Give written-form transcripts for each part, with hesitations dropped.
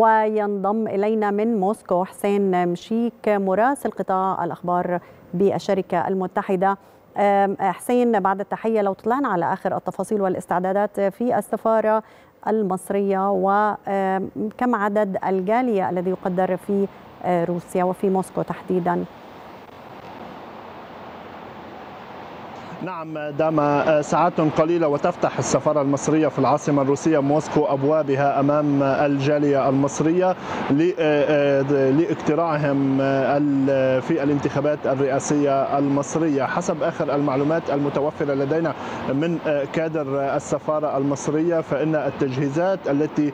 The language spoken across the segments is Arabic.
وينضم إلينا من موسكو حسين مشيك مراسل قطاع الأخبار بالشركة المتحدة. حسين، بعد التحية، لو طلعنا على آخر التفاصيل والاستعدادات في السفارة المصرية وكم عدد الجالية الذي يقدر في روسيا وفي موسكو تحديداً؟ نعم، دام ساعات قليلة وتفتح السفارة المصرية في العاصمة الروسية موسكو أبوابها أمام الجالية المصرية لاقتراعهم في الانتخابات الرئاسية المصرية. حسب آخر المعلومات المتوفرة لدينا من كادر السفارة المصرية، فإن التجهيزات التي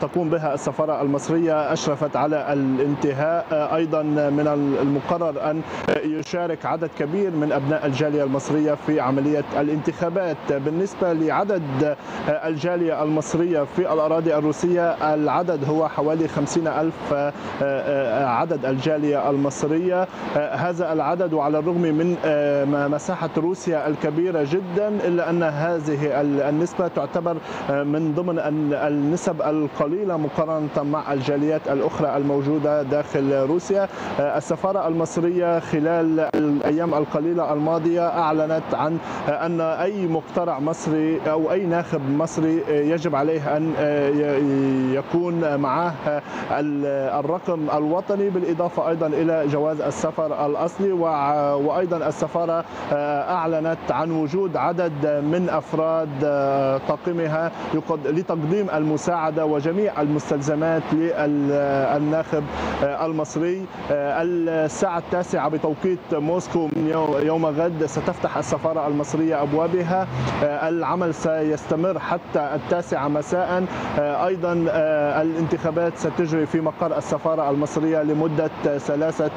تقوم بها السفارة المصرية أشرفت على الانتهاء. أيضا من المقرر أن يشارك عدد كبير من أبناء الجالية المصرية في عملية الانتخابات. بالنسبة لعدد الجالية المصرية في الأراضي الروسية، العدد هو حوالي 50,000 عدد الجالية المصرية. هذا العدد، وعلى الرغم من مساحة روسيا الكبيرة جدا، إلا أن هذه النسبة تعتبر من ضمن النسب القليلة مقارنة مع الجاليات الأخرى الموجودة داخل روسيا. السفارة المصرية خلال الأيام القليلة الماضية أعلنت عن أن أي مقترع مصري أو أي ناخب مصري يجب عليه أن يكون معه الرقم الوطني، بالإضافة أيضا إلى جواز السفر الأصلي. وأيضا السفارة أعلنت عن وجود عدد من أفراد طاقمها لتقديم المساعدة وجميع المستلزمات للناخب المصري. الساعة 9 بتوقيت موسكو يوم غد ستفتح السفارة المصرية أبوابها. العمل سيستمر حتى 9 مساء. أيضا الانتخابات ستجري في مقر السفارة المصرية لمدة 3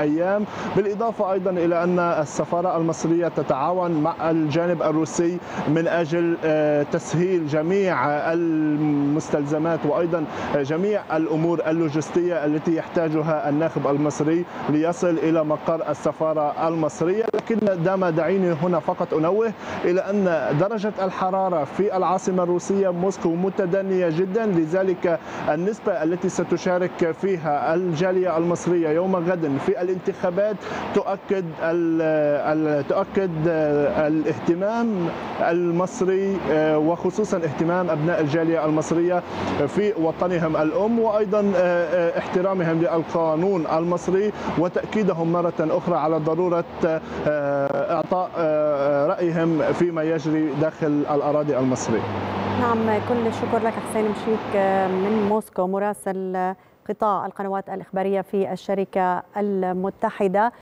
أيام، بالإضافة أيضا إلى أن السفارة المصرية تتعاون مع الجانب الروسي من أجل تسهيل جميع المستلزمات وأيضا جميع الأمور اللوجستية التي يحتاجها الناخب المصري ليصل إلى مقر السفارة المصرية. لكن دعيني هنا فقط أنوه إلى أن درجة الحرارة في العاصمة الروسية موسكو متدنية جدا، لذلك النسبة التي ستشارك فيها الجالية المصرية يوم غد في الانتخابات تؤكد الاهتمام المصري، وخصوصا اهتمام أبناء الجالية المصرية في وطنهم الأم، وأيضا احترامهم للقانون المصري، وتأكيدهم مرة أخرى على ضرورة إعطاء رأيهم فيما يجري داخل الأراضي المصرية. نعم، كل الشكر لك حسين مشيك من موسكو مراسل قطاع القنوات الإخبارية في الشركة المتحدة.